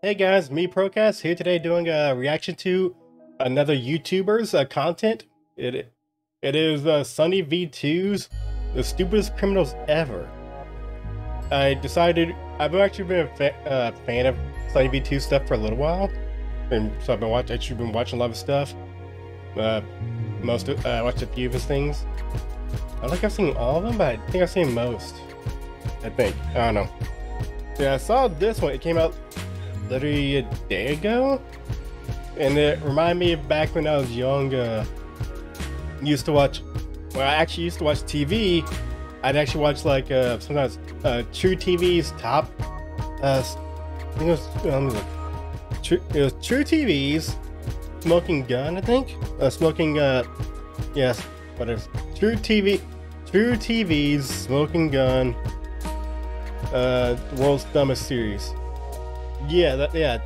Hey guys, MeProCast here today doing a reaction to another YouTuber's content. It is SunnyV2's The Stupidest Criminals Ever. I've actually been a fan of SunnyV2 stuff for a little while, and so I've been watching a lot of stuff. I watched a few of his things. I don't think I've seen all of them, but I think I've seen most. I don't know. Yeah, I saw this one. It came out literally a day ago, and it reminded me of back when I was young. I actually used to watch TV. I'd actually watch like sometimes truTV's top. It was truTV's Smoking Gun, I think. Yes, whatever. truTV's Smoking Gun. World's Dumbest series. Yeah,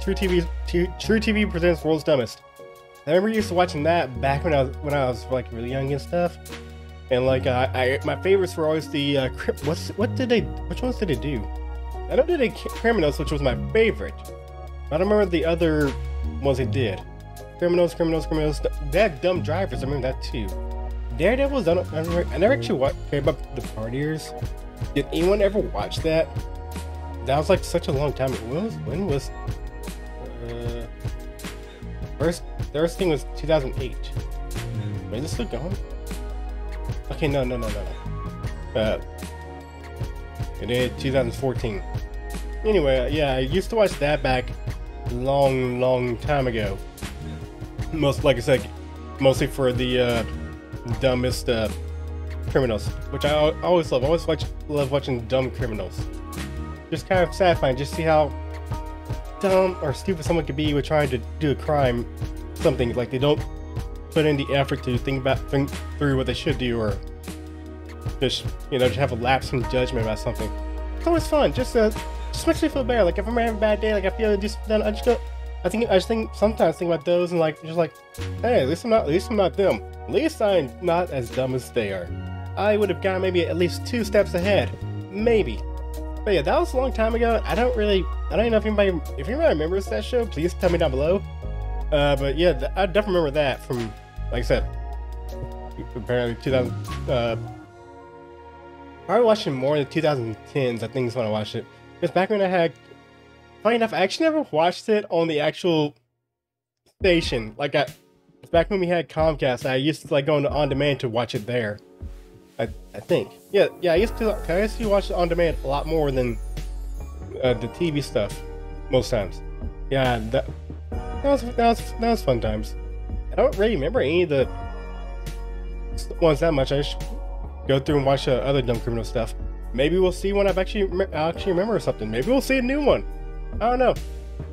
truTV presents World's Dumbest. I remember used to watching that back when I was like really young and stuff. And like my favorites were always the which ones did they do? I know they did Criminals, which was my favorite. I don't remember the other ones they did. Criminals. They had Dumb Drivers. I remember that too. Daredevils. I never actually cared about the partiers. Did anyone ever watch that? That was like such a long time ago. When was first thing was 2008. Wait, is this still going? Okay, no. It did 2014. Anyway, yeah, I used to watch that back long time ago. Mostly for the dumbest criminals, which I always love. I always love watching dumb criminals. Just kind of satisfying, just see how dumb or stupid someone could be with trying to do a crime, something like they don't put in the effort to think through what they should do, or just have a lapse in judgment about something. It's always fun. Just makes me feel better. Like if I'm having a bad day, like I feel just done. I just sometimes think about those and like, hey, at least I'm not them. At least I'm not as dumb as they are. I would have gotten maybe at least 2 steps ahead, maybe. But yeah, that was a long time ago. I don't even know if anybody remembers that show. Please tell me down below. But yeah, I definitely remember that from, like I said, apparently 2000. Probably watched it more in the 2010s. I think is when I watched it. Because back when I had, funny enough, I actually never watched it on the actual station. Like back when we had Comcast, I used to like go on demand to watch it there. I think. Yeah, I used to watch it on demand a lot more than the TV stuff most times. Yeah, that was fun times. I don't really remember any of the ones that much. I should go through and watch other dumb criminal stuff. Maybe we'll see one I actually remember something. Maybe we'll see a new one. I don't know.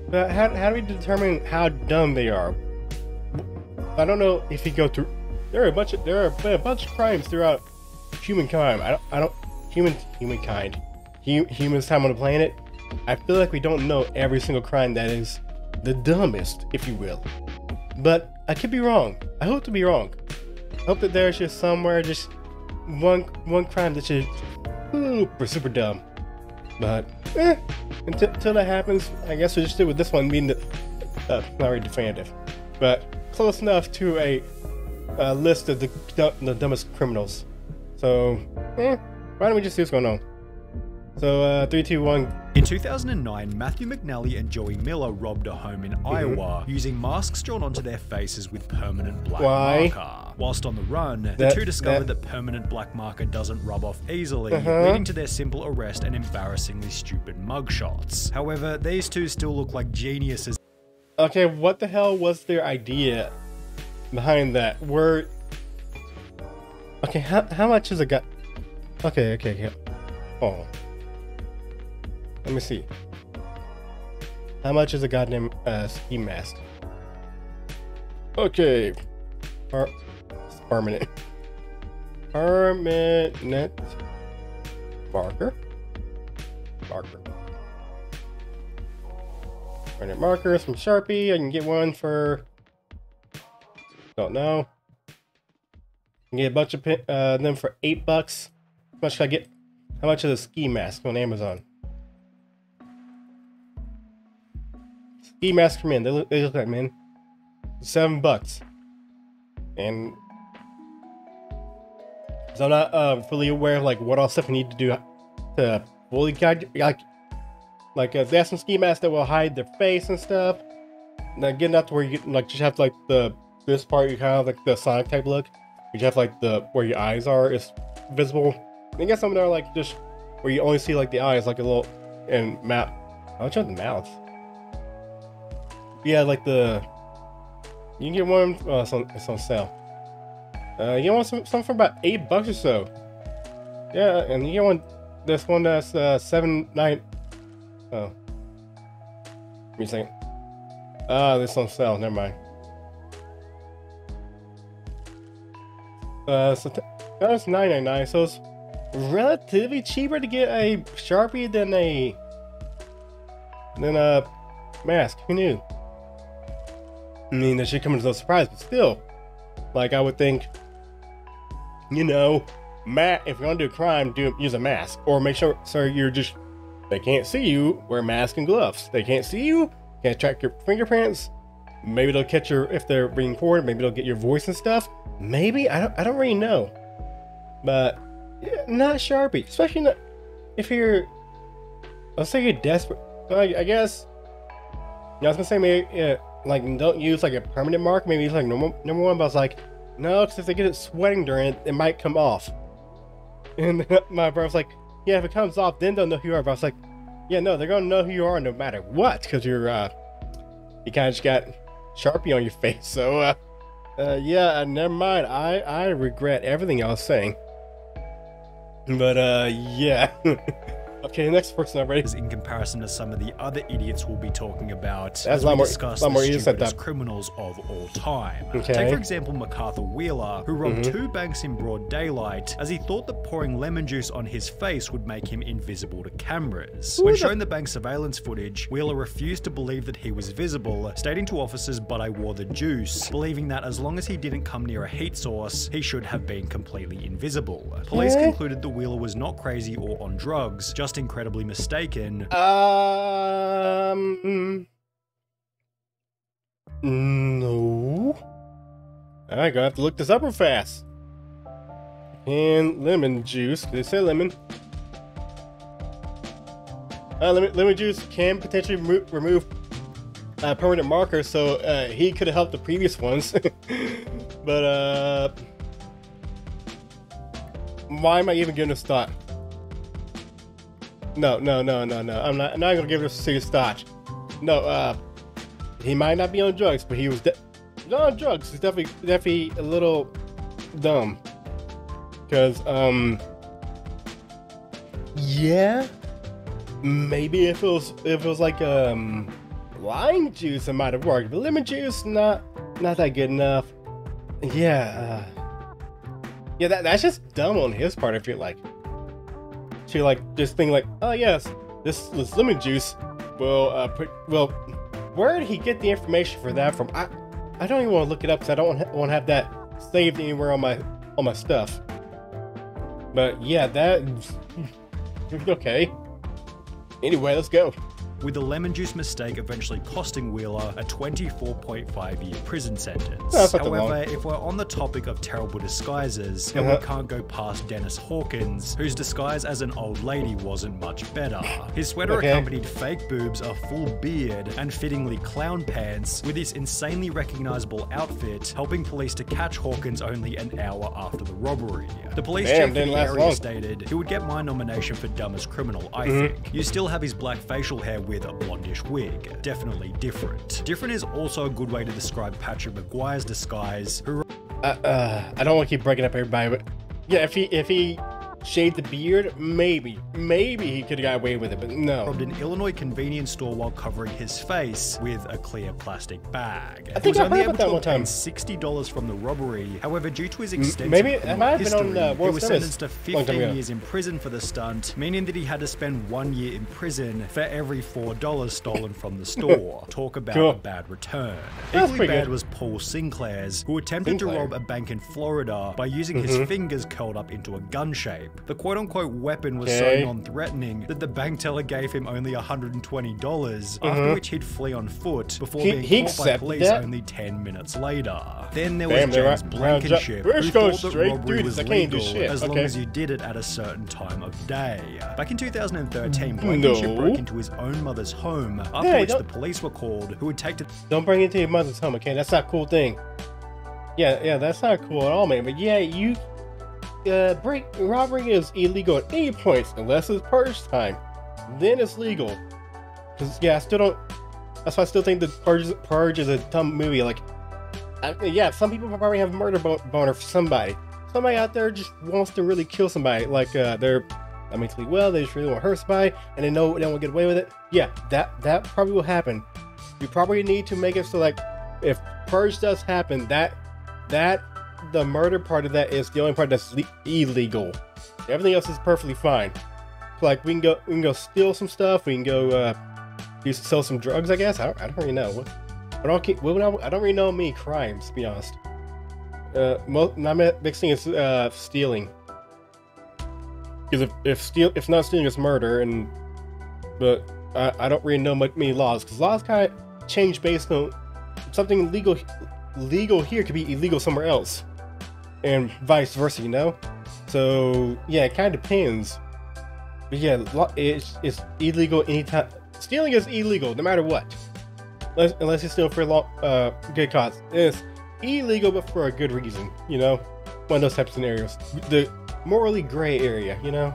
But how do we determine how dumb they are? I don't know if you go through. There are a bunch of crimes throughout humankind. Humans' time on the planet. I feel like we don't know every single crime that is the dumbest, if you will. But I could be wrong. I hope to be wrong. I hope that there's just somewhere just one crime that's just super dumb. But until that happens, I guess we're just stick with this one being the not very definitive, but close enough to a list of the dumbest criminals. So, why don't we just see what's going on? So, 3, 2, 1. In 2009, Matthew McNally and Joey Miller robbed a home in Iowa using masks drawn onto their faces with permanent black marker. Whilst on the run, the two discovered that permanent black marker doesn't rub off easily, leading to their simple arrest and embarrassingly stupid mugshots. However, these two still look like geniuses. Okay, what the hell was their idea behind that? Okay, how much is a guy? Okay. Oh, let me see. How much is a goddamn ski mask? Okay, permanent markers from Sharpie. I can get one for, don't know. You can get a bunch of them for $8. How much can I get? How much is a ski mask on Amazon? Ski mask for men. They look like men. $7. And so I'm not fully aware of like what all stuff you need to do to fully guide, like they have some ski masks that will hide their face and stuff. Now getting up to where you like just have like the this part you kind of like the Sonic type look. You just have like the where your eyes are is visible. And you got some that are like just where you only see like the eyes, like a little and map. I will try the mouth. Yeah, like the you can get one. It's on sale. You want some for about $8 or so. Yeah, and you get one. This one that's $7.99. Oh, give me a second. This on sale. Never mind. So that was $9.99. So it's relatively cheaper to get a Sharpie than a mask. Who knew? I mean, that should come as no surprise, but still. Like, I would think, you know, if you're gonna do a crime, use a mask. Or make sure, they can't see you, wear a mask and gloves. They can't see you, can't track your fingerprints. Maybe they'll catch your, if they're being recorded, maybe they'll get your voice and stuff. Maybe, I don't really know. But, yeah, not Sharpie. Especially not, if you're, let's say you're desperate. I guess, I was gonna say maybe, yeah, like don't use like a permanent mark, maybe it's like number one, but I was like, no, because if they get it sweating during it, it might come off. And my brother was like, yeah, if it comes off, then they'll know who you are. But I was like, yeah, no, they're gonna know who you are no matter what, because you're you kind of just got Sharpie on your face. So yeah, never mind. I regret everything I was saying. But yeah. Okay, the next person I've read is in comparison to some of the other idiots we'll be talking about. That's a lot more idiots at that. Criminals of all time. Okay. Take for example MacArthur Wheeler, who robbed two banks in broad daylight, as he thought that pouring lemon juice on his face would make him invisible to cameras. When shown the bank surveillance footage, Wheeler refused to believe that he was visible, stating to officers, "But I wore the juice," believing that as long as he didn't come near a heat source, he should have been completely invisible. Police concluded that Wheeler was not crazy or on drugs, just incredibly mistaken. No. I'm gonna have to look this up real fast. And lemon juice. They say lemon. Lemon juice can potentially remove permanent markers, so he could have helped the previous ones. But why am I even giving this thought? No. I'm not gonna give it a serious thought. No, he might not be on drugs, but he was not on drugs. He's definitely a little dumb. Cause yeah, maybe if it was like lime juice, it might have worked. But lemon juice, not that good enough. Yeah, yeah, that's just dumb on his part. If you're like. To like just think like, oh yes, this lemon juice will well, where did he get the information for that from? I don't even want to look it up because I don't want to have that saved anywhere on my stuff. But yeah, that okay. Anyway, let's go. With the lemon juice mistake eventually costing Wheeler a 24.5-year prison sentence. No, however, if we're on the topic of terrible disguises, then we can't go past Dennis Hawkins, whose disguise as an old lady wasn't much better. His sweater accompanied fake boobs, a full beard, and fittingly clown pants, with his insanely recognizable outfit helping police to catch Hawkins only an hour after the robbery. The police chief in the area stated he would get my nomination for dumbest criminal, I think. You still have his black facial hair with a blondish wig. Definitely different. Different is also a good way to describe Patrick McGuire's disguise. Who I don't want to keep breaking up everybody, but yeah, if he shaved the beard, maybe he could have got away with it, but no. Robbed an Illinois convenience store while covering his face with a clear plastic bag. I think I heard about that one time. $60 from the robbery. However, due to his extensive he was sentenced to 15 years in prison for the stunt, meaning that he had to spend 1 year in prison for every $4 stolen from the store. Talk about a bad return. Equally bad was Paul Sinclair's, who attempted to rob a bank in Florida by using his fingers curled up into a gun shape. escape. The quote-unquote weapon was so non-threatening that the bank teller gave him only $120, after which he'd flee on foot before being caught by police only 10 minutes later. Then there was James Blankenship, who thought that robbery was legal as long as you did it at a certain time of day. Back in 2013, Blankenship broke into his own mother's home, after which the police were called, who would take to... Don't bring it to your mother's home, okay? That's not a cool thing. Yeah, that's not cool at all, man. But yeah, you... robbery is illegal at any point, unless it's purge time. Then it's legal. Cause yeah, I still don't... That's why I still think the Purge is a dumb movie. Like, yeah, some people probably have a murder boner for somebody. Somebody out there just wants to really kill somebody. Like, they're... I mean, they just really want to hurt somebody, and they know they won't get away with it. Yeah, that probably will happen. You probably need to make it so, like, if Purge does happen, the murder part of that is the only part that's illegal. Everything else is perfectly fine. Like, we can go steal some stuff. We can go sell some drugs, I guess. I don't really know. I don't really know many crimes, to be honest. My big thing is stealing. Because if not stealing is murder, but I don't really know many laws, because laws kind of change based on something legal here could be illegal somewhere else, and vice versa, you know. So yeah, it kind of depends. But yeah, it's illegal anytime. Stealing is illegal no matter what, unless you steal for good cause. It's illegal, but for a good reason, you know. One of those type of scenarios. The morally gray area, you know.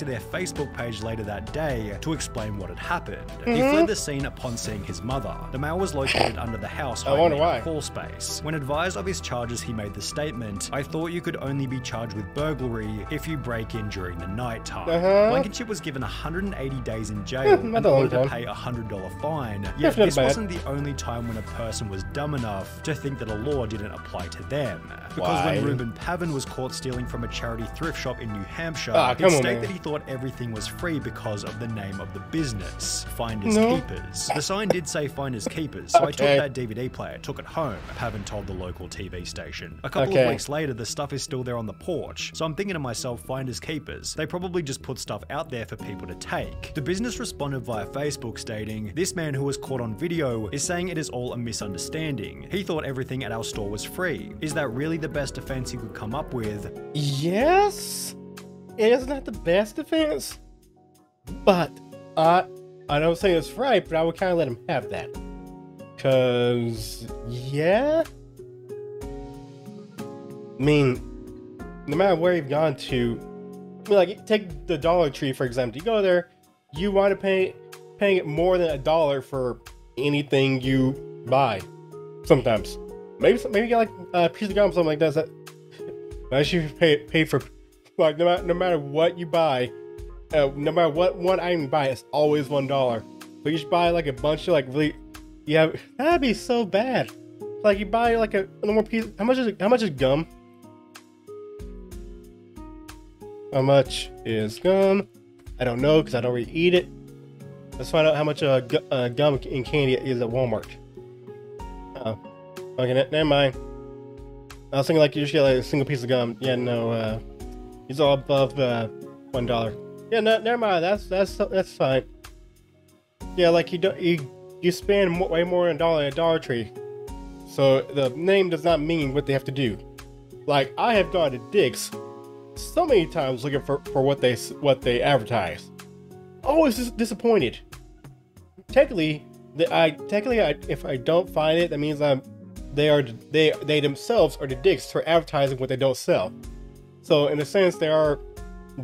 To their Facebook page later that day to explain what had happened. He fled the scene upon seeing his mother. The male was located under the house hiding in a crawl space. When advised of his charges, he made the statement, "I thought you could only be charged with burglary if you break in during the night time." Blankenship was given 180 days in jail and ordered to pay a $100 fine. Yet this wasn't the only time when a person was dumb enough to think that a law didn't apply to them. Because when Reuben Pavin was caught stealing from a charity thrift shop in New Hampshire, it stated that he thought everything was free because of the name of the business, Finders Keepers. The sign did say Finders Keepers, so I took that DVD player, took it home, Pavin told the local TV station. A couple of weeks later, the stuff is still there on the porch, so I'm thinking to myself, Finders Keepers, they probably just put stuff out there for people to take. The business responded via Facebook stating, "This man who was caught on video is saying it is all a misunderstanding. He thought everything at our store was free. Is that really the best defense he could come up with?" Yes? It is not the best defense, but I don't say it's right, but I would kind of let him have that. Because, yeah? I mean, no matter where you've gone to, I mean, like, take the Dollar Tree, for example. You go there, you want to paying it more than $1 for anything you buy. Sometimes. Maybe you get, like, a piece of gum or something like that. But I should pay for... Like, no matter what you buy, no matter what one item you buy, it's always $1. But you should buy, like, a bunch of, like, really... Yeah, that'd be so bad. Like, you buy, like, a more piece... How much is gum? How much is gum? I don't know, because I don't really eat it. Let's find out how much gum and candy is at Walmart. Uh-oh. Okay, never mind. I was thinking, like, you just get, like, a single piece of gum. Yeah, no, He's all above $1. Yeah, no, never mind. That's fine. Yeah, like you spend way more than $1 at a Dollar Tree, so the name does not mean what they have to do. Like, I have gone to Dick's so many times looking for what they advertise. Always just disappointed. Technically, if I don't find it, that means they themselves are the dicks for advertising what they don't sell. So in a sense, they are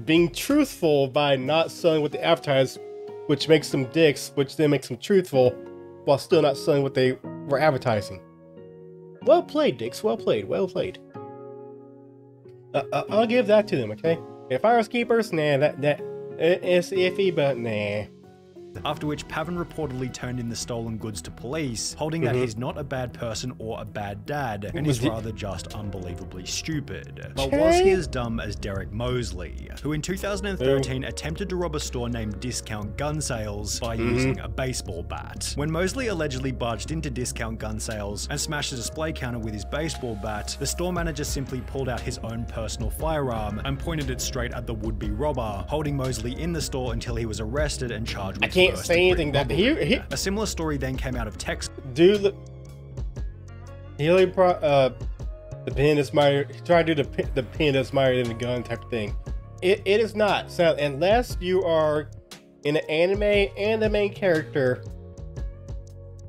being truthful by not selling what they advertise, which makes them dicks, which then makes them truthful, while still not selling what they were advertising. Well played, dicks. Well played. Well played. I'll give that to them, okay? If I was Keepers, nah, that's iffy, but nah. after which Pavin reportedly turned in the stolen goods to police, holding that he's not a bad person or a bad dad, and is rather just unbelievably stupid. But was he as dumb as Derek Mosley, who in 2013 attempted to rob a store named Discount Gun Sales by using a baseball bat? When Mosley allegedly barged into Discount Gun Sales and smashed a display counter with his baseball bat, the store manager simply pulled out his own personal firearm and pointed it straight at the would-be robber, holding Mosley in the store until he was arrested and charged with A similar story then came out of Texas. Dude, the pen is mired. Try to do the pen that's mired in the gun type of thing. It is not. So unless you are in an anime and the main character,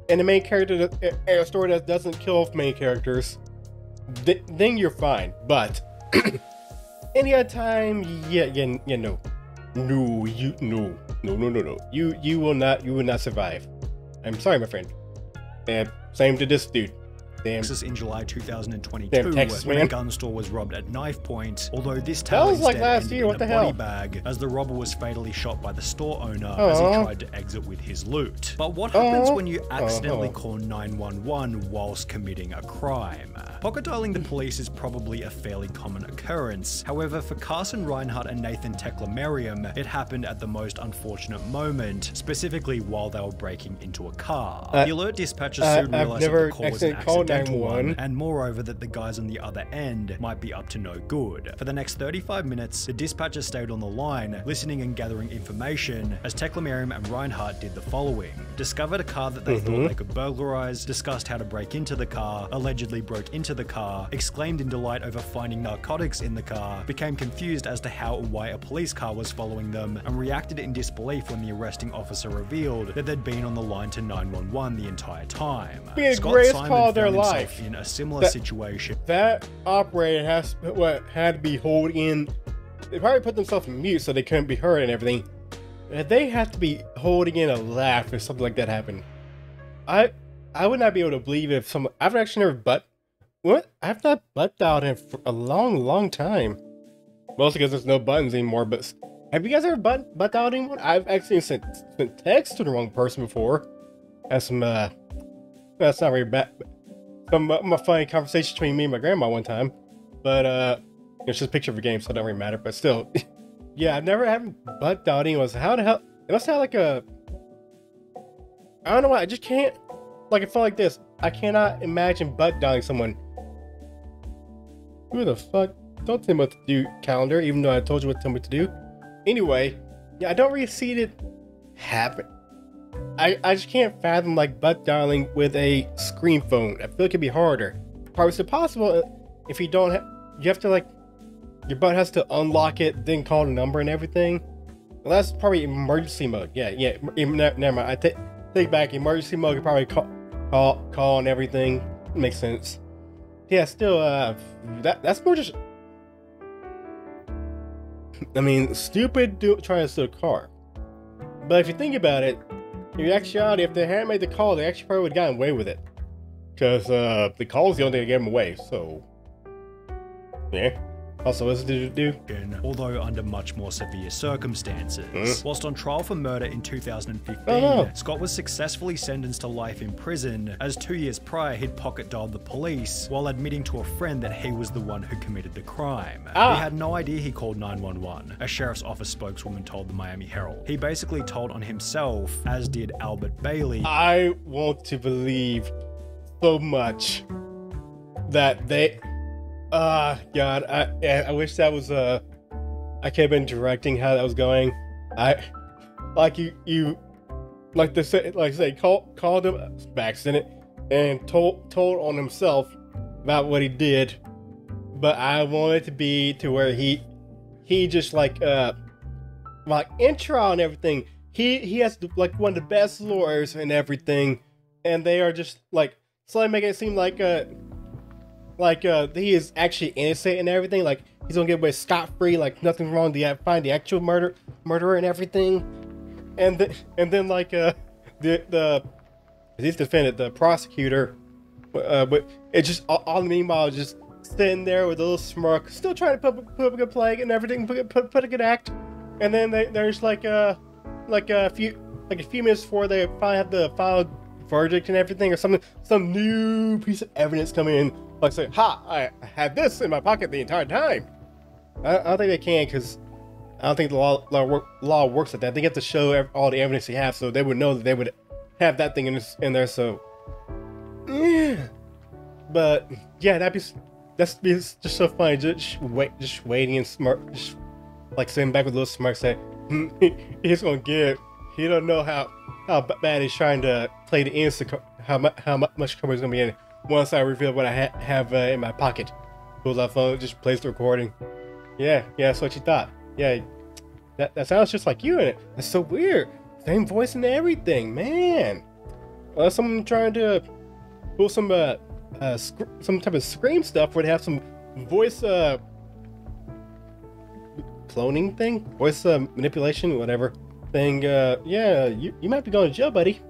a story that doesn't kill off main characters, then you're fine. But any other time, no. You will not survive. I'm sorry, my friend. And same to this dude. Texas in July 2022, when a gun store was robbed at knife point, although this time ended in a body bag, as the robber was fatally shot by the store owner as he tried to exit with his loot. But what happens when you accidentally call 911 whilst committing a crime? Pocket dialing the police is probably a fairly common occurrence. However, for Carson Reinhardt and Nathan Teclemariam, it happened at the most unfortunate moment, specifically while they were breaking into a car. The alert dispatcher soon realized that the call was an accident. And moreover that the guys on the other end might be up to no good. For the next 35 minutes, the dispatcher stayed on the line, listening and gathering information, as Teclemariam and Reinhardt did the following. Discovered a car that they thought they could burglarize, discussed how to break into the car, allegedly broke into the car, exclaimed in delight over finding narcotics in the car, became confused as to how or why a police car was following them, and reacted in disbelief when the arresting officer revealed that they'd been on the line to 911 the entire time. In a similar situation, that operator had to be holed in. They probably put themselves in mute so they couldn't be heard and everything. They have to be holding in a laugh if something like that happened. I would not be able to believe if someone. I've actually never I've not butt out in for a long time. Mostly because there's no buttons anymore. But have you guys ever butt out anyone? I've actually sent text to the wrong person before. That's some. That's not very bad. My funny conversation between me and my grandma one time, but it's just a picture of a game, so it don't really matter. But still, yeah, I've never had butt out anyone. How the hell? It must have like a. I don't know why. I just can't. Like it felt like this. I cannot imagine butt downing someone. Who the fuck? Don't tell me what to do, calendar. Even though I told you what to tell me to do. Anyway, yeah, I don't really see it happen. I just can't fathom like butt dialing with a screen phone. I feel like it'd be harder. Probably still possible if you don't have, you have to like, your butt has to unlock it, then call the number and everything. Well, that's probably emergency mode. Yeah, never mind. I take back emergency mode. You probably call and everything. Makes sense. Yeah, still, that's more just, I mean, stupid trying to steal a car. But if you think about it, in actuality, if they hadn't made the call, they actually probably would have gotten away with it. Because the call is the only thing that gave them away, so. Yeah. Also, what did you do? Although under much more severe circumstances. Whilst on trial for murder in 2015, Scott was successfully sentenced to life in prison, as 2 years prior he'd pocket dialed the police while admitting to a friend that he was the one who committed the crime. He had no idea he called 911, a sheriff's office spokeswoman told the Miami Herald. He basically told on himself, as did Albert Bailey. I want to believe so much that they... God, I wish that was, I could have been directing how that was going. Like, called him by accident and told on himself about what he did, but I want it to be to where he just like in trial and everything, he has like one of the best lawyers and everything, and they are just like, slightly making it seem like he is actually innocent and everything, like he's gonna get away scot-free, like nothing's wrong, to find the actual murderer and everything, and then like he's defended the prosecutor, but it's just all the meanwhile just sitting there with a little smirk, still trying to put up a good play and everything, put a good act, and then there's like a few like a few minutes before they probably have to file verdict and everything, or something, some new piece of evidence coming in, like say, ha, I had this in my pocket the entire time. I don't think they can, because I don't think the law works like that. They get to show all the evidence they have, so they would know that they would have that thing in there. So, yeah. But yeah, that's just so funny. Just waiting and smart, just like sitting back with a little smirk, saying, he's gonna get it. He don't know how bad he's trying to play the instant, how much cover is gonna be in it. Once I reveal what I have in my pocket, pulls out phone, just plays the recording. Yeah, that's what you thought. Yeah, that sounds just like you in it. That's so weird. Same voice and everything, man. Unless I'm trying to pull some type of Scream stuff where they have some voice cloning thing, voice manipulation, whatever thing. Yeah, you might be going to jail, buddy.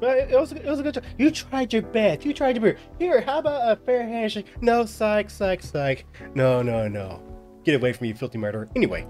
But it was a good job. You tried your best. You tried your beer. Here, how about a fair handshake? No, psych. No. Get away from me, you filthy murderer. Anyway.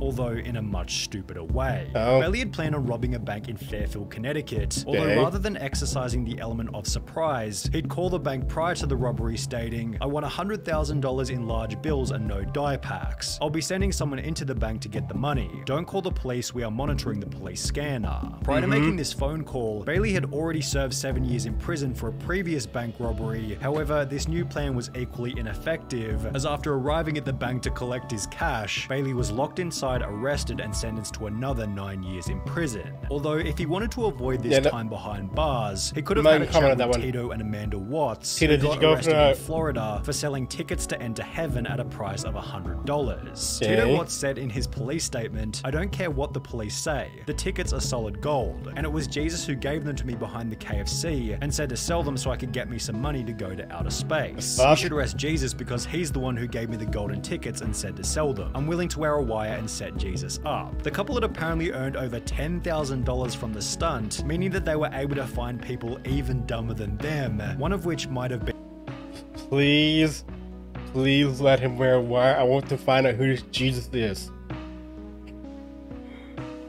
Although in a much stupider way. Bailey had planned on robbing a bank in Fairfield, Connecticut. Although rather than exercising the element of surprise, he'd call the bank prior to the robbery stating, I want $100,000 in large bills and no die packs. I'll be sending someone into the bank to get the money. Don't call the police, we are monitoring the police scanner. Prior to making this phone call, Bailey had already served 7 years in prison for a previous bank robbery. However, this new plan was equally ineffective, as after arriving at the bank to collect his cash, Bailey was locked inside, arrested, and sentenced to another 9 years in prison. Although, if he wanted to avoid this time behind bars, he could have had a chat with Tito and Amanda Watts, who got arrested in Florida for selling tickets to enter heaven at a price of $100. Tito Watts said in his police statement, I don't care what the police say, the tickets are solid gold, and it was Jesus who gave them to me behind the KFC and said to sell them so I could get me some money to go to outer space. You should arrest Jesus because he's the one who gave me the golden tickets and said to sell them. I'm willing to wear a wire and set Jesus up. The couple had apparently earned over $10,000 from the stunt, meaning that they were able to find people even dumber than them, one of which might have been... Please let him wear a wire. I want to find out who Jesus is.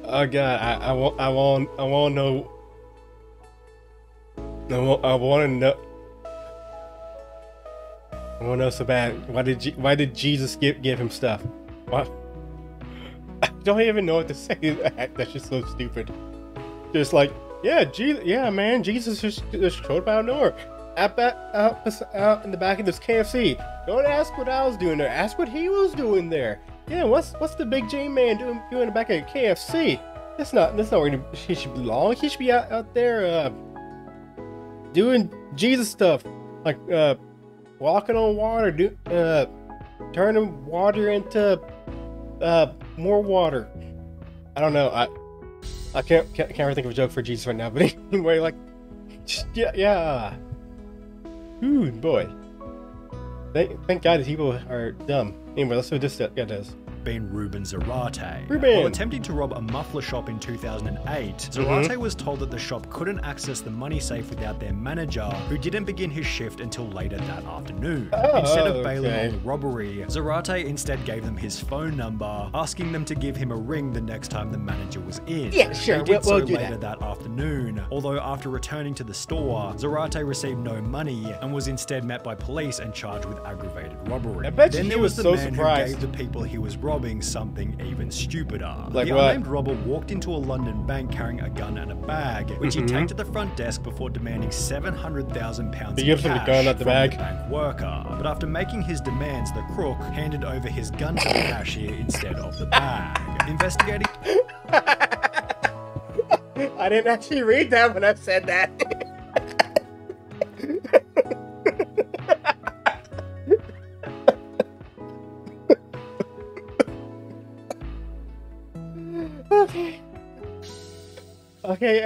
Oh God, I won't know. I want to know so bad. Why did Jesus give him stuff? What? I don't even know what to say. That's just so stupid. Just like, yeah, Jesus, yeah, man, Jesus just showed up out of nowhere, out in the back of this KFC. Don't ask what I was doing there. Ask what he was doing there. Yeah, what's the big J man doing in the back of KFC? That's not where he should belong. He should be out there doing Jesus stuff, like walking on water, turning water into more water. I don't know. I can't really think of a joke for Jesus right now. But anyway, like, yeah. Ooh, boy. Thank God that people are dumb. Anyway, let's see what this guy does. Been Ruben Zarate. While attempting to rob a muffler shop in 2008, Zarate was told that the shop couldn't access the money safe without their manager, who didn't begin his shift until later that afternoon. Instead of bailing on the robbery, Zarate instead gave them his phone number, asking them to give him a ring the next time the manager was in. Yeah, sure, they did so later that afternoon, although after returning to the store, Zarate received no money and was instead met by police and charged with aggravated robbery. I bet then there was the so man surprised. Who gave the people he was robbing something even stupider. Like the unnamed robber walked into a London bank carrying a gun and a bag, which he tanked at the front desk before demanding £700,000 in cash from the bank worker. But after making his demands, the crook handed over his gun to the cashier instead of the bag. Investigating... I didn't actually read that when I said that. Okay,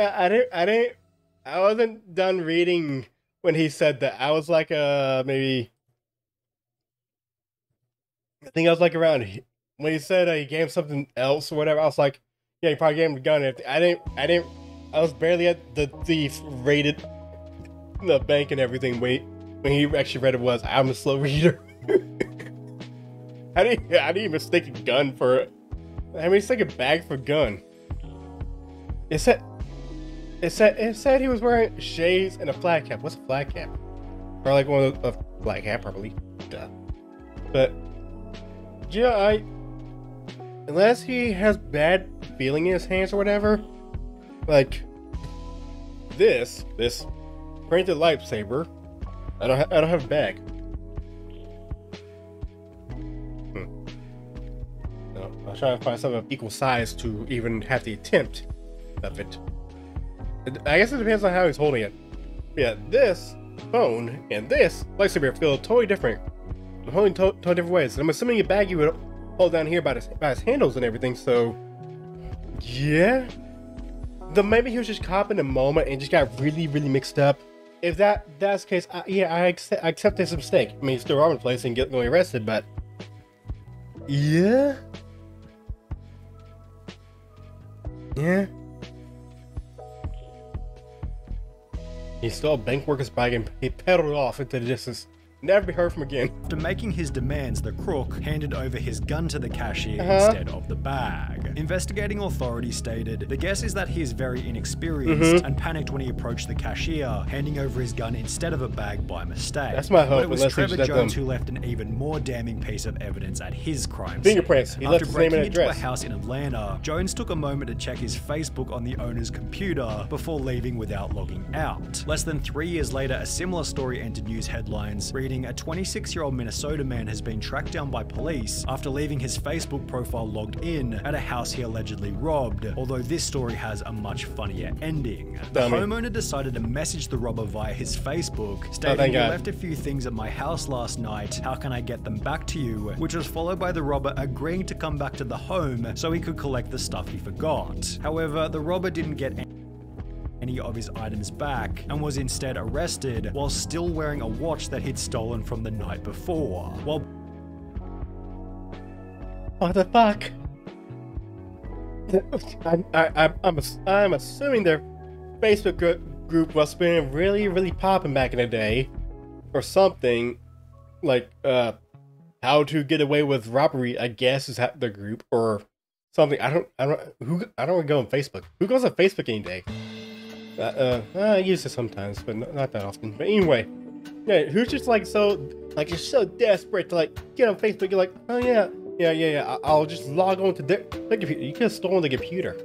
I wasn't done reading when he said that. I was like, I think I was like around when he said he gave him something else or whatever. I was like, yeah, he probably gave him a gun. I was barely at the thief raided the bank and everything. When he actually read it was, I'm a slow reader. How do you mistake a gun for? How do you mistake a bag for gun? It said. It said he was wearing shades and a flat cap. What's a flat cap? Or like one of a flat cap, probably. Duh. But yeah, unless he has bad feeling in his hands or whatever, like this printed lightsaber, I don't have a bag. No, I was trying to find something of equal size to even have the attempt of it. I guess it depends on how he's holding it. Yeah, this phone and this lightsaber feel totally different. I'm holding totally different ways. I'm assuming a bag you would hold down here by his handles and everything. So yeah, then maybe he was just copping a moment and just got really mixed up. If that's the case, I accept his mistake. I mean, he's still wrong in place and getting arrested, but yeah. He stole a bank worker's bag and he pedaled off into the distance. Never be heard from again. After making his demands, the crook handed over his gun to the cashier instead of the bag. Investigating authorities stated, the guess is that he is very inexperienced and panicked when he approached the cashier, handing over his gun instead of a bag by mistake. That's my hope. But it was Trevor Jones who left an even more damning piece of evidence at his crime scene. Fingerprints. He left his name and address. After breaking into a house in Atlanta, Jones took a moment to check his Facebook on the owner's computer before leaving without logging out. Less than 3 years later, a similar story entered news headlines, reading, a 26-year-old Minnesota man has been tracked down by police after leaving his Facebook profile logged in at a house he allegedly robbed, although this story has a much funnier ending. The homeowner decided to message the robber via his Facebook, stating, "You left a few things at my house last night, how can I get them back to you?" which was followed by the robber agreeing to come back to the home so he could collect the stuff he forgot. However, the robber didn't get any of his items back and was instead arrested while still wearing a watch that he'd stolen from the night before. While what the fuck? I'm assuming their Facebook group was been really popping back in the day, or something like how to get away with robbery, I guess, is the group or something. I don't go on Facebook. Who goes on Facebook any day? I use it sometimes, but not that often. But anyway, yeah, who's just like you're so desperate to like get on Facebook. You're like, oh yeah. I'll just log on to their computer. You could have stolen the computer.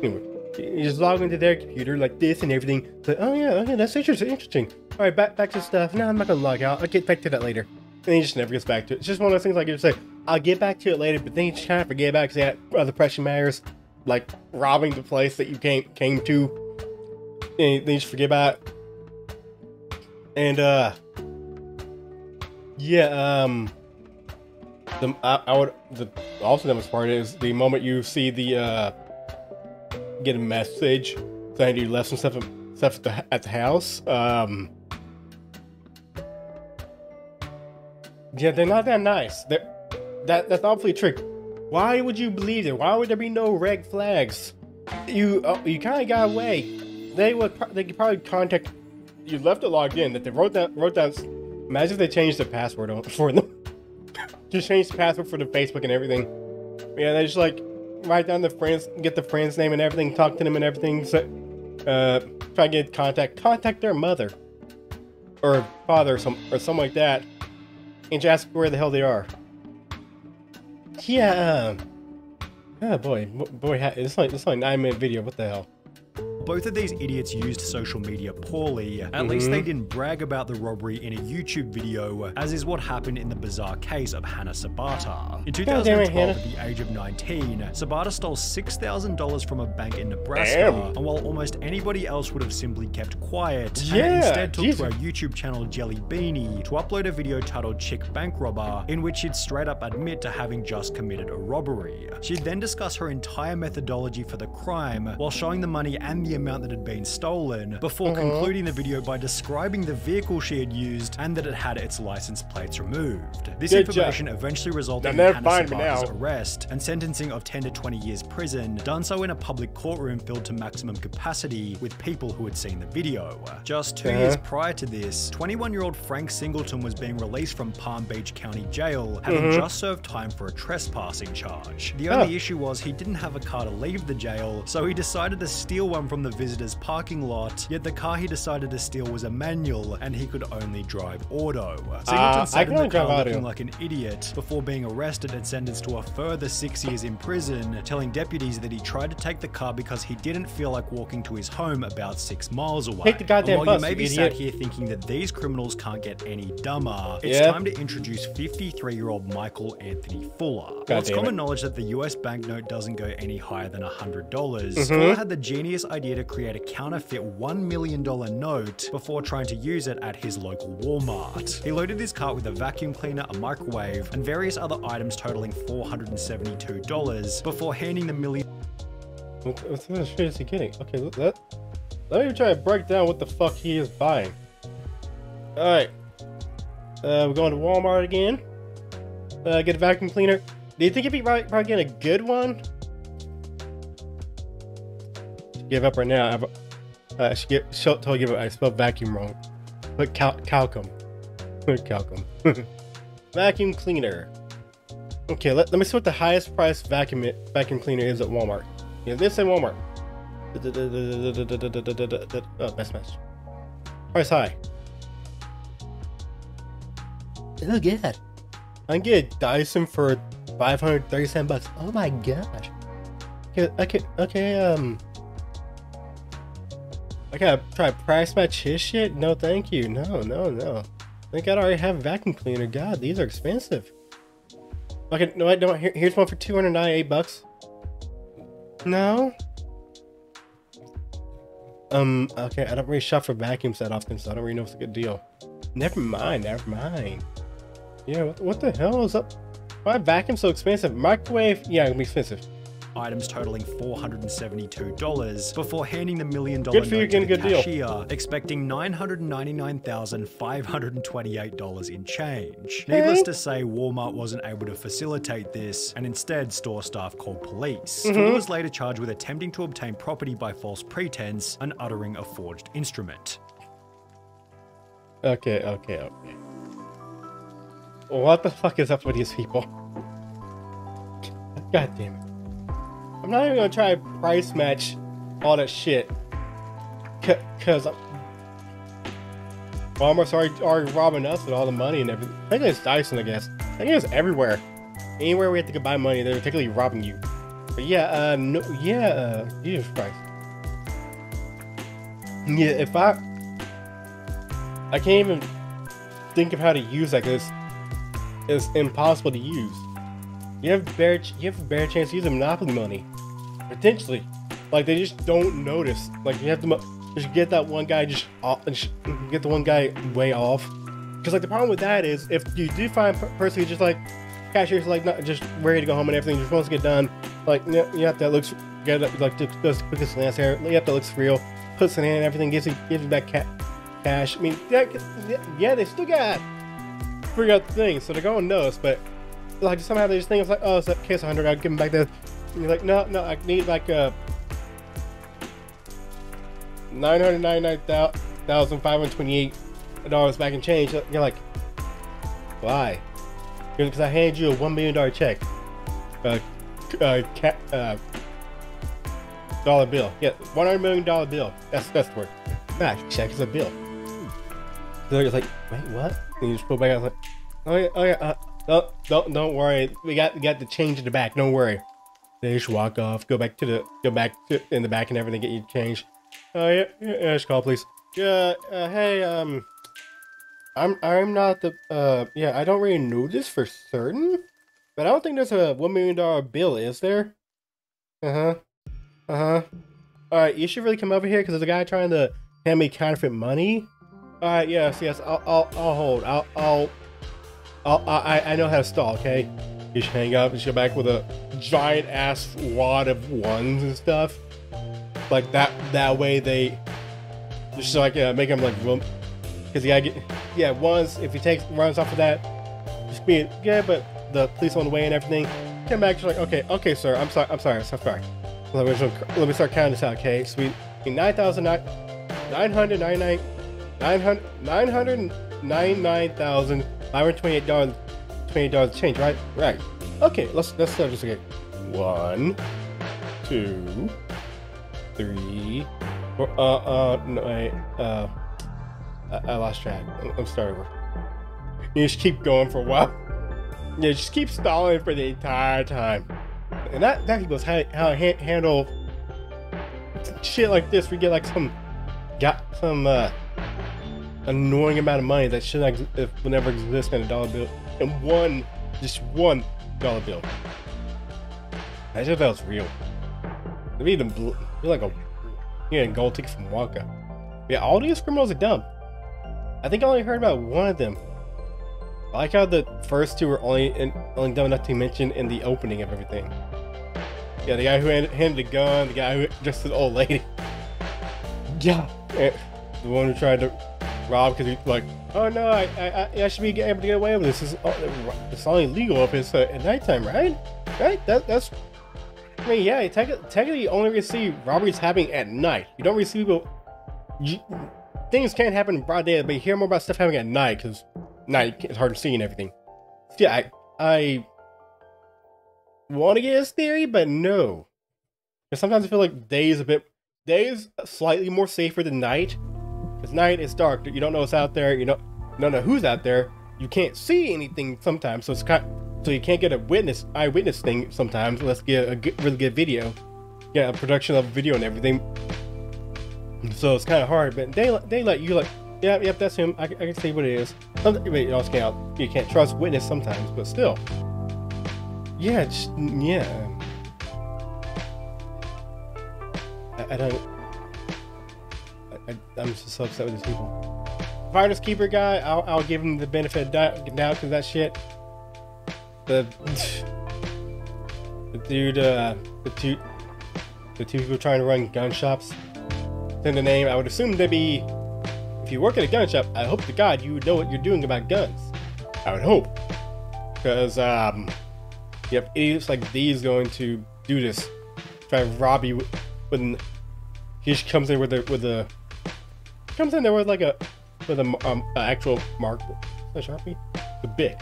Anyway, you just log into their computer like this and everything. It's like, oh yeah, okay, that's interesting. All right, back to stuff. No, I'm not gonna log out. I'll get back to that later. And he just never gets back to it. It's just one of those things like you say, I'll get back to it later, but then you just kind of forget about it because you had other pressing matters, like robbing the place that you came to. And they just forget about it. And also the most part is the moment you see the get a message saying you left some stuff at the house. Yeah, they're not that nice. That's awfully tricky. Why would you believe it? Why would there be no red flags? You kind of got away. They could probably contact you. Left it logged in. That they wrote down. Imagine if they changed the password for them. Just change the password for the Facebook and everything. Yeah, they just like write down the friends, get the friend's name and everything, talk to them and everything. So, try to get contact their mother or father or something like that, and just ask where the hell they are. Yeah. Oh boy, it's like a 9-minute video. What the hell? Both of these idiots used social media poorly. At least they didn't brag about the robbery in a YouTube video, as is what happened in the bizarre case of Hannah Sabata. In 2012, at the age of 19, Sabata stole $6,000 from a bank in Nebraska, and while almost anybody else would have simply kept quiet, Hannah instead took to her YouTube channel Jelly Beanie to upload a video titled Chick Bank Robber, in which she'd straight up admit to having just committed a robbery. She'd then discuss her entire methodology for the crime, while showing the money and the amount that had been stolen, before concluding the video by describing the vehicle she had used and that it had its license plates removed. This information eventually resulted in Hannah Sabata's arrest and sentencing of 10 to 20 years prison, done so in a public courtroom filled to maximum capacity with people who had seen the video. Just 2 years prior to this, 21-year-old Frank Singleton was being released from Palm Beach County Jail, having just served time for a trespassing charge. The only issue was he didn't have a car to leave the jail, so he decided to steal one from from the visitor's parking lot, yet the car he decided to steal was a manual and he could only drive auto. Singleton sat in the car looking like an idiot before being arrested and sentenced to a further 6 years in prison, telling deputies that he tried to take the car because he didn't feel like walking to his home about 6 miles away. Take the goddamn bus, you maybe idiot. Sat here thinking that these criminals can't get any dumber, it's time to introduce 53-year-old Michael Anthony Fuller. Well, it's common knowledge that the US banknote doesn't go any higher than $100. Fuller had the genius idea to create a counterfeit $1 million note before trying to use it at his local Walmart. He loaded his cart with a vacuum cleaner, a microwave, and various other items totaling $472 before handing the million. What the shit is he getting? Okay, let me try to break down what the fuck he is buying. Alright. We're going to Walmart again. Get a vacuum cleaner. Do you think it'd be probably getting a good one? Give up right now. I should totally give up. I spelled vacuum wrong. Put calcum. Put calcum. Vacuum cleaner. Okay, let me see what the highest price vacuum cleaner is at Walmart. Yeah, this at Walmart. Oh, best match. Price high. Oh, good. I can get a Dyson for 537 bucks. Oh my gosh. I gotta try to price match his shit? No, thank you. No. I think I already have a vacuum cleaner. God, these are expensive. Okay, no, I don't. Here's one for 298 bucks. No. Okay, I don't really shop for vacuums that often, so I don't really know if it's a good deal. Never mind. Yeah, what the hell is up? Why vacuum so expensive? Microwave? Yeah, it'll be expensive. Items totaling $472 before handing the $1 million note to the cashier, expecting $999,528 in change. Needless to say, Walmart wasn't able to facilitate this, and instead store staff called police. Fuller was later charged with attempting to obtain property by false pretense and uttering a forged instrument. Okay. What the fuck is up with these people? God damn it. I'm not even gonna try to price match all that shit, cause Walmart's already robbing us with all the money and everything. I think it's Dyson, I guess. I think it's everywhere. Anywhere we have to go buy money, they're particularly robbing you. But yeah, Jesus Christ. Yeah, if I can't even think of how to use that, cause it's impossible to use. You have a bare chance to use the Monopoly money, potentially. Like they just don't notice. Like you have to just get that one guy get the one guy way off. Cause like the problem with that is if you do find a person who's just like cashier's like not just ready to go home and everything, just wants to get done. Like you have to quickest glance here. You have to looks real, puts it in and everything, gives you back cash. I mean, yeah, they still got figure out the thing, so they're going notice, but. Like somehow they just think it's like, oh, it's like case 100. I'll give him back this. And you're like, no, I need like a 999,528 dollars back in change. You're like, why? Because I handed you a $1 million check, dollar bill. Yeah, $100 million bill. That's the word. Not check, it's a bill. So they're just like, wait, what? And you just pull back out like, oh yeah. No, don't worry. We got the change in the back. Don't worry. They just walk off. Go back in the back and everything. Get you change. Oh yeah. Just call police. Yeah. Hey. I'm not the. Yeah. I don't really know this for certain, but I don't think there's a $1 million bill, is there? All right. You should really come over here because there's a guy trying to hand me counterfeit money. All right. Yes. I'll hold. I know how to stall, okay? You should hang up and she'll back with a giant ass wad of ones and stuff. Like that way they just like make them like room. Cause ones, if he runs off of that, just be but the police on the way and everything. Come back, she's like, okay sir, I'm sorry. Let me start counting this out, okay? So we 999,528 dollars change, right? Right. Okay, let's start this again. 1, 2, 3, No, I lost track. I'm starting over. You just keep going for a while. Yeah, just keep stalling for the entire time. And that goes how I handle shit like this. We get like some annoying amount of money that should will never exist in a dollar bill, and just one dollar bill. I just thought it was real. They're even blue. They're like a gold ticket from Wonka. Yeah, all these criminals are dumb. I think I only heard about one of them. I like how the first two were only dumb enough to mention in the opening of everything. Yeah, the guy who handed the gun, the guy who dressed as an old lady. Yeah, and the one who tried to rob because he's like, oh no, I should be able to get away with this. It's only legal if it's at nighttime, right? Right? That's. I mean, yeah, technically you only receive robberies happening at night. You don't receive people. Things can't happen in broad day, but you hear more about stuff happening at night because. Night it's hard to see and everything. Yeah, I want to get his theory, but no. Because sometimes I feel like day is slightly more safer than night. Because night is dark. You don't know what's out there. You don't know who's out there. You can't see anything sometimes. So it's so you can't get a eyewitness thing sometimes unless you get a really good video. Yeah, a production of video and everything. So it's kind of hard. But daylight you like. Yeah, yep, that's him. I can see what it is. You can't trust witness sometimes, but still. Yeah, I'm just so upset with these people. Finders Keeper guy, I'll give him the benefit of the doubt because that shit. The two people trying to run gun shops. Send the name. I would assume they'd be. If you work at a gun shop, I hope to God you know what you're doing about guns. I would hope, because you have idiots like these going to do this, try to rob you when he just comes in with an actual mark, a Sharpie, a BIC.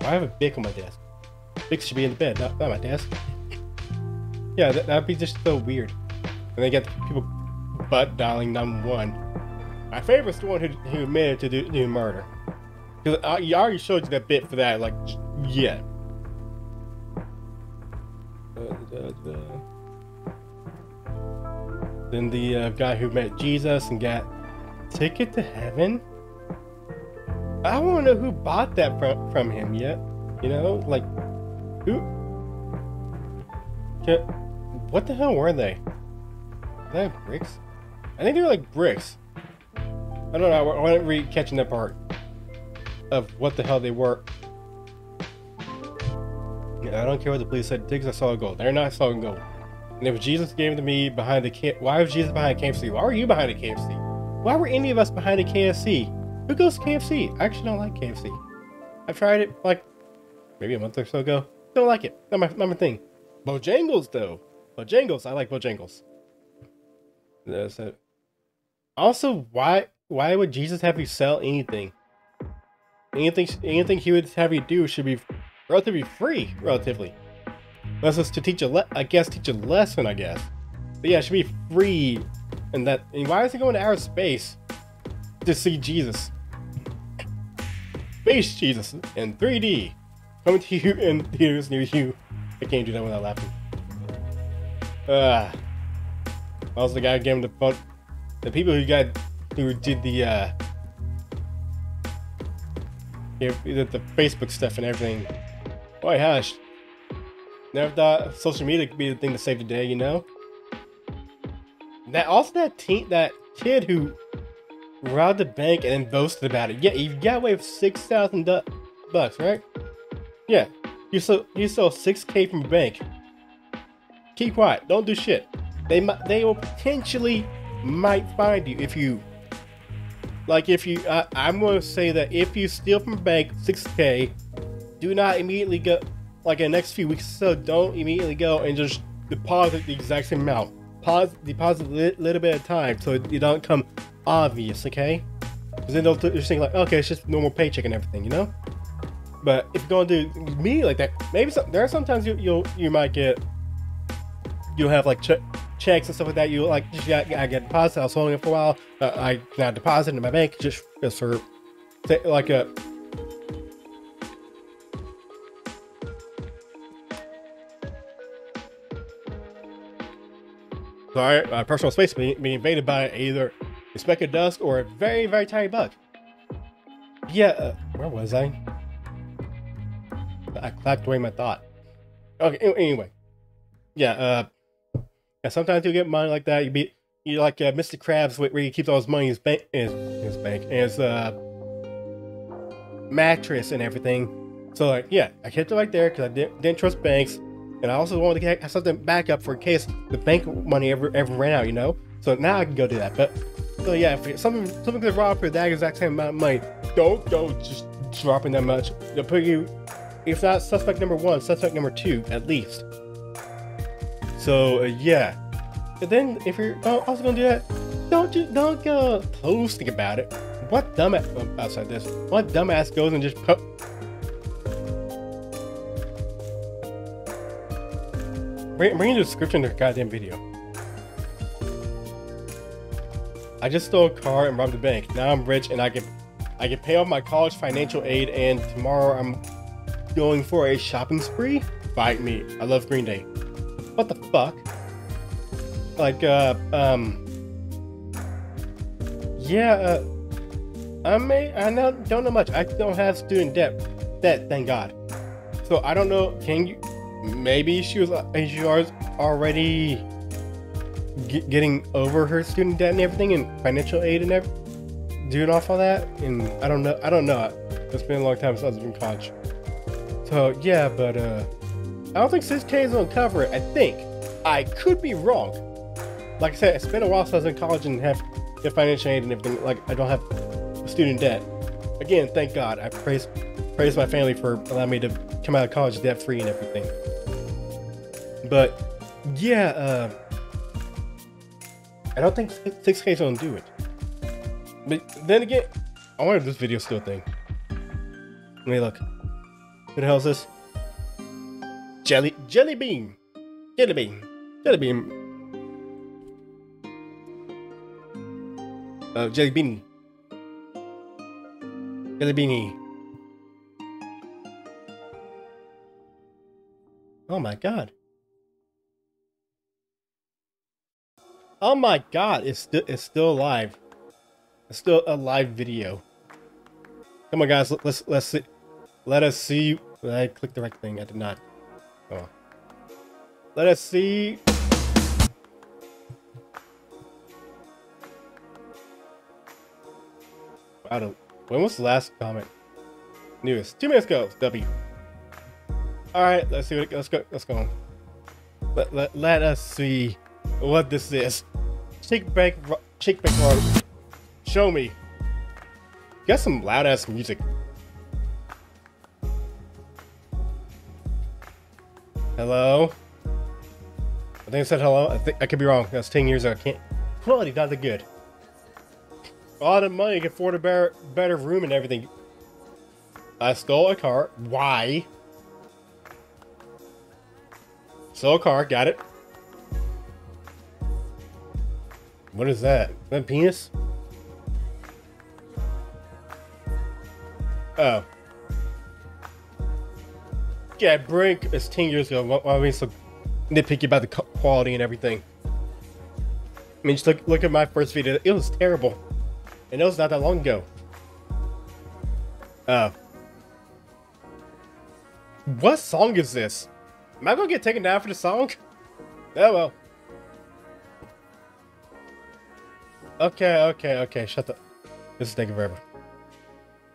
Well, I have a BIC on my desk. BIC should be in the bed, not my desk. Yeah, that'd be just so weird. And they get people butt dialing 911. My favorite's the one who admitted to do murder. Because I already showed you that bit for that, like, yeah. Then the guy who met Jesus and got ticket to heaven. I want to know who bought that from him yet. You know, like, who? What the hell were they? Were they bricks? I think they were like bricks. I don't know, I wasn't really catching that part of what the hell they were. Yeah, I don't care what the police said, because I saw gold. They're not selling gold. And if Jesus gave it to me behind the KFC, why was Jesus behind KFC? Why were you behind the KFC? Why were any of us behind the KFC? Who goes to KFC? I actually don't like KFC. I've tried it like maybe a month or so ago. Don't like it. Not my thing. Bojangles though. Bojangles, I like Bojangles. That's it. Also, why would Jesus have you sell anything? Anything he would have you do should be relatively free, Unless it's to teach teach a lesson, I guess. But yeah, it should be free. And why is he going to outer space to see Jesus? Space Jesus in 3D. Coming to you in theaters near you. I can't do that without laughing. Also, the guy gave him the phone. The people who did the Facebook stuff and everything. Boy, hush. Never thought social media could be the thing to save the day, you know? That kid who robbed the bank and then boasted about it. Yeah, he got away with $6,000, right? Yeah, you stole $6K from a bank. Keep quiet. Don't do shit. They will potentially might find you if you. Like if you, I'm going to say that if you steal from a bank $6K, do not immediately go, like in the next few weeks or so, don't immediately go and just deposit the exact same amount. Deposit a little bit of time so it don't come obvious, okay? Because then they'll just think like, okay, it's just normal paycheck and everything, you know? But if you're going to do immediately like that, maybe there are sometimes you might get, you'll have like checks and stuff like that, you like, I get deposited. I was holding it for a while. I got deposited in my bank just for like a. Sorry, my personal space being invaded by either a speck of dust or a very, very tiny bug. Yeah, where was I? I clacked away my thought. Okay, anyway. Yeah, yeah, sometimes you get money like that. You're like Mr. Krabs, where he keeps all his money in his bank, and his mattress and everything. So, like, yeah, I kept it right there because I didn't trust banks. And I also wanted to get something back up for in case the bank money ever ran out, you know? So now I can go do that. But, so yeah, if something could rob for that exact same amount of money, don't go just dropping that much. They'll put you, if not suspect number one, suspect number two, at least. So, yeah. And then, if you're also gonna do that, don't go posting about it. What dumbass, outside this, what dumbass goes and just bring the description to the goddamn video. I just stole a car and robbed the bank. Now I'm rich and I can pay off my college financial aid, and tomorrow I'm going for a shopping spree? Bite me. I love Green Day. What the fuck? Like, yeah, I don't know much. I don't have student debt, thank God. So I don't know, can you, maybe she was already getting over her student debt and everything, and financial aid and everything, doing off all that, and I don't know. It's been a long time since I've been in college. So yeah, but I don't think 6K is gonna cover it. I think I could be wrong. Like I said, it's been a while since I was in college and have financial aid and everything. Like, I don't have student debt. Again, thank God. I praise my family for allowing me to come out of college debt free and everything. But yeah, I don't think 6K is gonna do it. But then again, I wonder if this video still thing. Let me look. Who the hell is this? Jelly Bean. Jelly Beanie. Jelly Beanie. Oh my God. Oh my God, it's still alive. It's still a live video. Come on, guys, let's see. Let us see. I clicked the right thing. I did not. Oh. Let us see. When was the last comment? Newest. 2 minutes ago. W. All right. Let's see. Let's go. On. Let us see what this is. Chick Bank Road. Show me. Got some loud ass music. Hello? I think I said hello. I could be wrong. That's 10 years ago. I can't. Quality, not the good. A lot of money. You can afford a better room and everything. I stole a car. Why? Stole a car. Got it. What is that? Is that a penis? Oh. Yeah, Brink is 10 years ago. Why are we so nitpicky about the quality and everything? I mean, just look at my first video. It was terrible. And it was not that long ago. What song is this? Am I gonna get taken down for the song? Oh well. Okay, shut the... This is taking forever.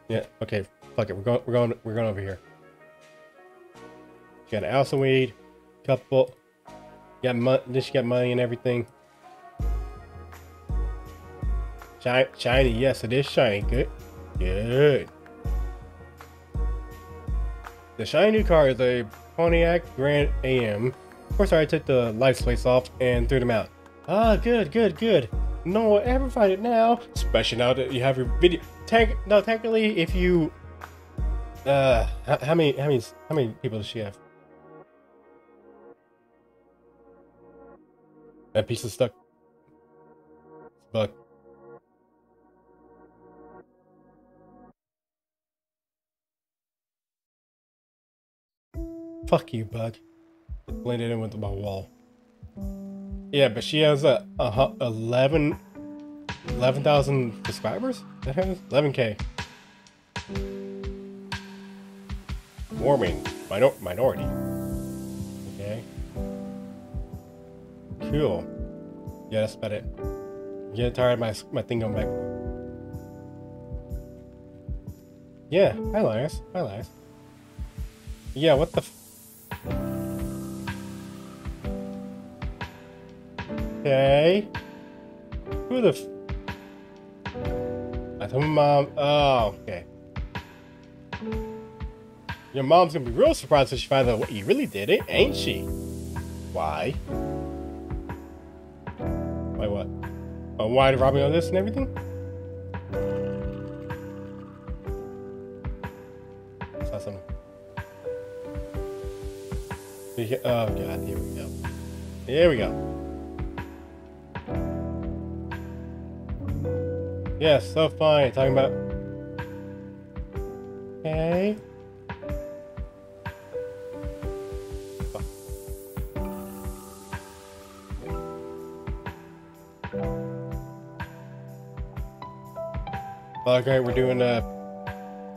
Yeah, okay, fuck it. We're going over here. Got an ounce of weed, couple. Got money. Then she got money and everything. Shiny, yes, it is shiny. Good. The shiny new car is a Pontiac Grand AM. Of course, I already took the lights plates off and threw them out. Ah, good. No one ever find it now, especially now that you have your video. Technically, if you, how many people does she have? That piece is stuck. But fuck you, bud. It blended in with my wall. Yeah, but she has a 11,000 subscribers? 11K. Warming. Minority. Okay. Cool. Yeah, that's about it. I'm getting tired of my thing going back. Yeah. Hi, Elias. Yeah, what the f... Okay. Who the f... I told my mom... Oh, okay. Your mom's gonna be real surprised when she finds out what you really did, it, ain't she? Why? Why what? On why did Robbie on this and everything? That's not something. Oh god, here we go. Here we go. Yeah, so fine. Talking about. Okay. Fuck. Oh, great, we're doing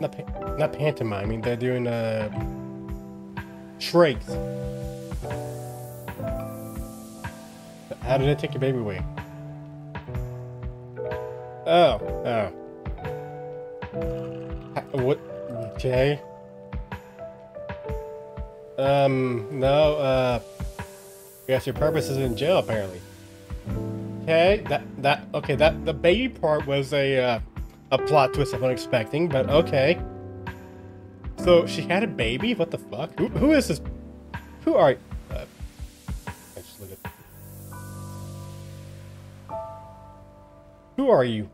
not pantomime. I mean, they're doing shrieks. How did I take your baby away? Oh. What? Okay. No, yes, your purpose is in jail, apparently. Okay, that the baby part was a plot twist I wasn't expecting, but okay. So, she had a baby? What the fuck? Who is this? Who are you? I just look at... Who are you?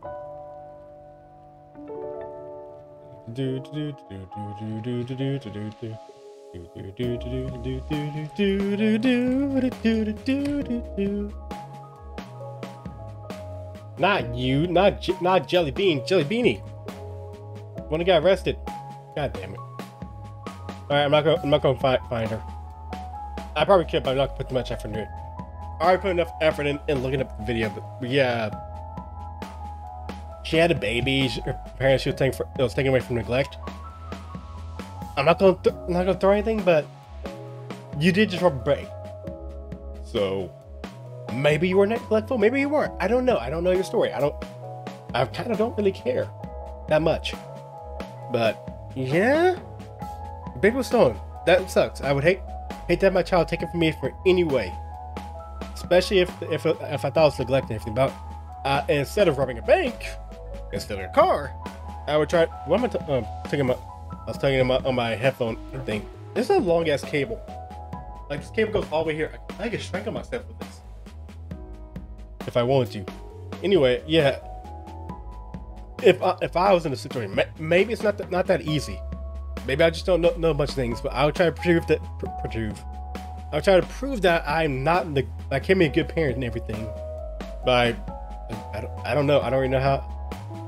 Not you, not Jelly Bean, Jelly Beanie. When I got arrested. God damn it. Alright, I'm not gonna find her. I probably could, but I'm not gonna put too much effort into it. I already put enough effort in looking up the video, but yeah. She had a baby. Her parents, it was taken away from neglect. I'm not gonna throw anything, but you did just rub a break. So maybe you were neglectful, maybe you weren't. I don't know. I don't know your story. I kind of don't really care that much. But yeah, baby was stolen. That sucks. I would hate to have my child taken from me for any way, especially if I thought it was neglecting anything about. Instead of robbing a bank, instead of a car, I would try. What am I taking? I was talking on my headphone thing. This is a long ass cable. Like this cable goes all the way here. I could strangle myself with this if I wanted to. Anyway, yeah. If I was in a situation, maybe it's not that easy. Maybe I just don't know much things. But I would try to prove that. I would try to prove that I'm not. I can be a good parent and everything by. I don't know. I don't even know how.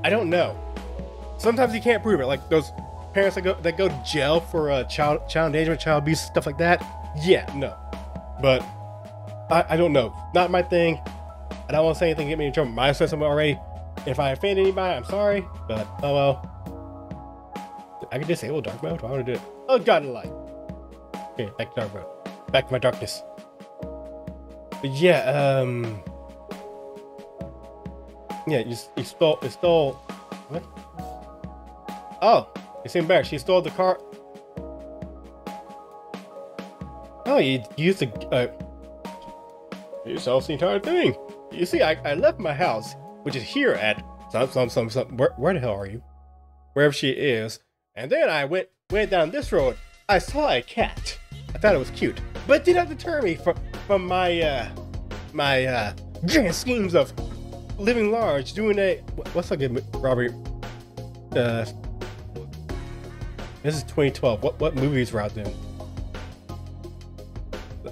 I don't know. Sometimes you can't prove it. Like those parents that go to jail for child endangerment, child abuse, stuff like that. Yeah, no. But I don't know. Not my thing. I don't want to say anything to get me in trouble. I said something already. If I offend anybody, I'm sorry. But oh well. I can disable dark mode. Why would I do it? Oh god, light. Okay, back to dark mode. Back to my darkness. But yeah. Yeah, you stole what? Oh, you seem back. She stole the car. Oh, you used the yourself the entire thing. You see, I left my house, which is here at some. Where the hell are you? Wherever she is. And then I went down this road. I saw a cat. I thought it was cute, but it did not deter me from my my grand schemes of. Living large, doing a what's that good robbery? This is 2012. What movies were out then?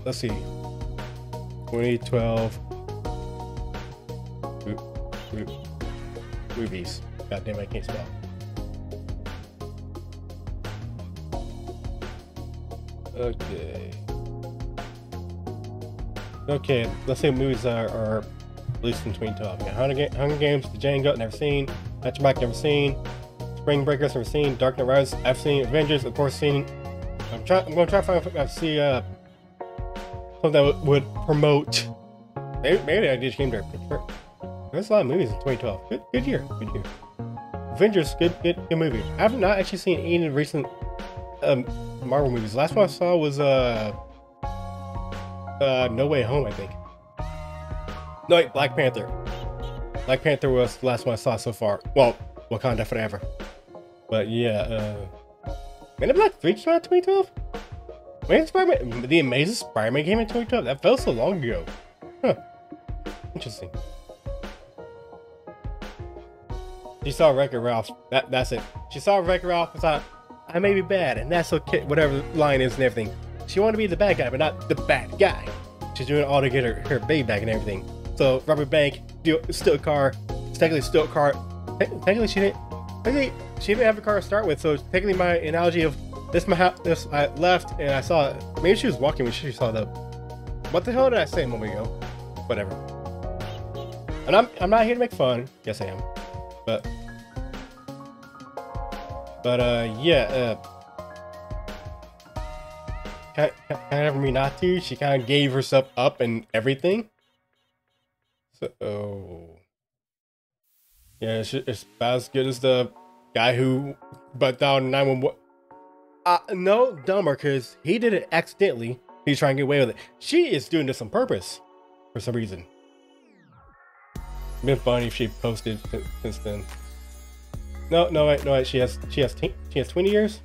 Let's see. 2012. Rubies. Goddamn, I can't spell. Okay. Okay, let's see what movies are released in 2012. Yeah, Hunger Games, The Jane Goat, never seen. Matchbox, never seen. Spring Breakers, never seen. Dark Knight Rises, I've seen. Avengers, of course, seen. I'm going to try to find out see something that would promote. Maybe I did came there. There's a lot of movies in 2012. Good year, good year. Avengers, good movie. I have not actually seen any of the recent Marvel movies. Last one I saw was No Way Home, I think. No, wait, Black Panther. Black Panther was the last one I saw so far. Well, Wakanda Forever. But yeah, Man in Black 3 came out in 2012? The Amazing Spider-Man came in 2012? That felt so long ago. Huh. Interesting. She saw Wreck-It Ralph. That's it. She saw Wreck-It Ralph and thought, I may be bad, and that's okay, whatever line is and everything. She wanted to be the bad guy, but not the bad guy. She's doing it all to get her baby back and everything. So, rob a bank, steal a car. Technically, steal a car. Technically, she didn't have a car to start with, so technically my analogy of this my house, this I left, and I saw it. Maybe she was walking when she saw the... What the hell did I say a moment ago? Whatever. And I'm not here to make fun. Yes, I am. But yeah, kind of me not to. She kind of gave herself up and everything. So, yeah, it's about as good as the guy who butt down 911. No, dumber, because he did it accidentally. He's trying to get away with it. She is doing this on purpose for some reason. Been funny if she posted since then. No, wait. She has 20 years.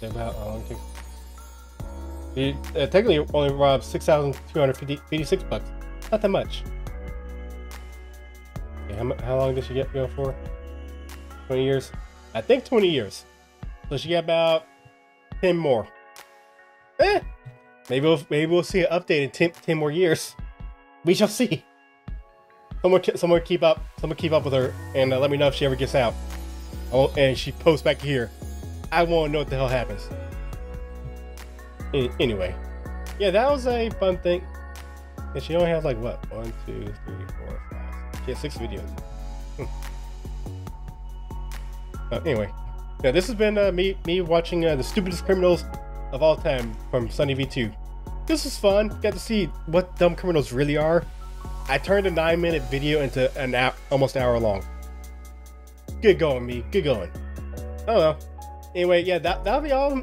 About how long? She technically only robbed $6,256. Not that much. Okay, how long did she go for? 20 years. I think 20 years. So she got about 10 more. Maybe we'll see an update in 10 more years. We shall see. Someone keep up. Someone keep up with her and let me know if she ever gets out. Oh, and she posts back here. I want to know what the hell happens. Anyway, yeah, that was a fun thing. And she only has like what? 1, 2, 3, 4, 5. She has 6 videos. Anyway. Yeah, this has been me watching the stupidest criminals of all time from SunnyV2. This was fun. Got to see what dumb criminals really are. I turned a 9-minute video into an almost hour long. Good going, me. Good going. I don't know. Anyway, yeah, that'll be all.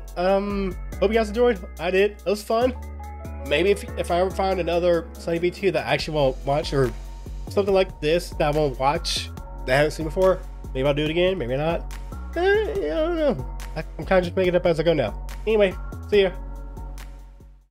Hope you guys enjoyed. I did. It was fun. Maybe if I ever find another SunnyV2 that I actually won't watch, or something like this that I won't watch that I haven't seen before, maybe I'll do it again. Maybe not. I don't know. I'm kind of just making it up as I go now. Anyway, see ya.